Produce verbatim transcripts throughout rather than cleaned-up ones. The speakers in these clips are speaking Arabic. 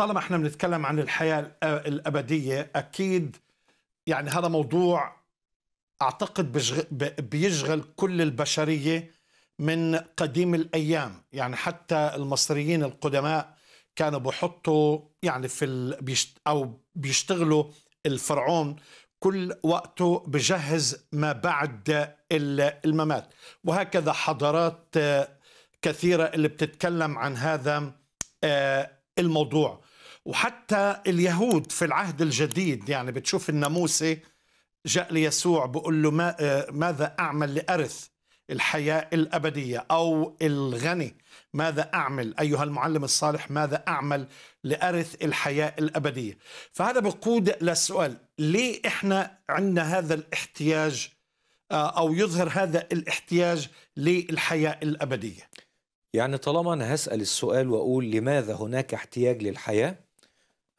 طالما احنا بنتكلم عن الحياة الأبدية أكيد يعني هذا موضوع أعتقد بيشغل كل البشرية من قديم الأيام. يعني حتى المصريين القدماء كانوا بيحطوا يعني في ال... بيشت... أو بيشتغلوا الفرعون كل وقته بجهز ما بعد الممات، وهكذا حضارات كثيرة اللي بتتكلم عن هذا الموضوع. وحتى اليهود في العهد الجديد يعني بتشوف الناموسي جاء ليسوع بيقول له ما ماذا أعمل لأرث الحياة الأبدية، أو الغني ماذا أعمل أيها المعلم الصالح، ماذا أعمل لأرث الحياة الأبدية. فهذا بقود للسؤال، ليه إحنا عندنا هذا الاحتياج أو يظهر هذا الاحتياج للحياة الأبدية؟ يعني طالما أنا هسأل السؤال وأقول لماذا هناك احتياج للحياة،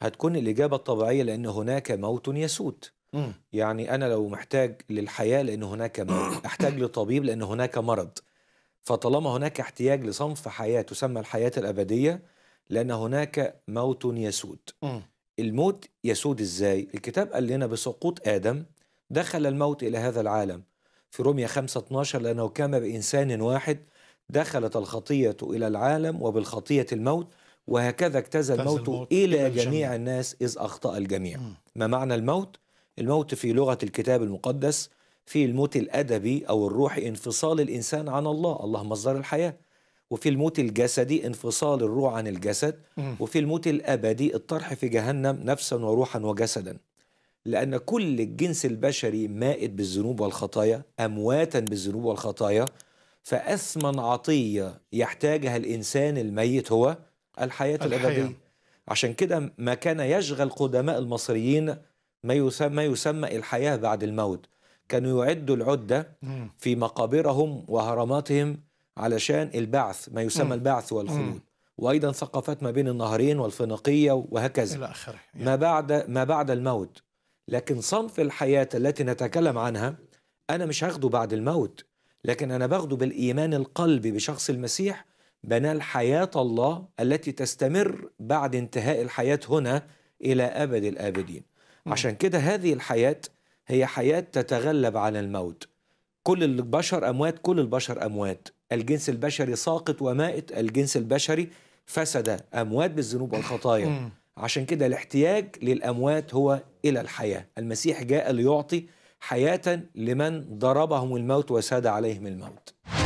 هتكون الإجابة الطبيعية لأن هناك موت يسود. م. يعني أنا لو محتاج للحياة لأن هناك موت، أحتاج لطبيب لأن هناك مرض. فطالما هناك احتياج لصنف حياة تسمى الحياة الأبدية لأن هناك موت يسود. م. الموت يسود إزاي؟ الكتاب قال لنا بسقوط آدم دخل الموت إلى هذا العالم في رومية خمسة اثناشر، لأنه كان بإنسان واحد دخلت الخطية إلى العالم وبالخطية الموت، وهكذا اجتاز الموت, الموت إلى جميع, جميع الناس إذ أخطأ الجميع. م. ما معنى الموت؟ الموت في لغة الكتاب المقدس في الموت الأدبي أو الروحي انفصال الإنسان عن الله، الله مصدر الحياة، وفي الموت الجسدي انفصال الروح عن الجسد، م. وفي الموت الأبدي الطرح في جهنم نفسا وروحا وجسدا، لأن كل الجنس البشري مائت بالذنوب والخطايا، أمواتا بالذنوب والخطايا، فأثمن عطية يحتاجها الإنسان الميت هو الحياة الأبدية. عشان كده ما كان يشغل قدماء المصريين ما يسمى, ما يسمى الحياة بعد الموت، كانوا يعدوا العدة في مقابرهم وهرماتهم علشان البعث، ما يسمى البعث والخلود، وأيضا ثقافات ما بين النهرين والفينيقية وهكذا إلى آخره ما بعد ما بعد الموت. لكن صنف الحياة التي نتكلم عنها أنا مش هاخده بعد الموت، لكن أنا باخده بالإيمان القلبي بشخص المسيح بنى الحياة الله التي تستمر بعد انتهاء الحياة هنا إلى أبد الآبدين. عشان كده هذه الحياة هي حياة تتغلب على الموت. كل البشر أموات، كل البشر أموات، الجنس البشري ساقط ومائت، الجنس البشري فسد، أموات بالذنوب والخطايا. عشان كده الاحتياج للأموات هو إلى الحياة. المسيح جاء ليعطي حياة لمن ضربهم الموت وساد عليهم الموت.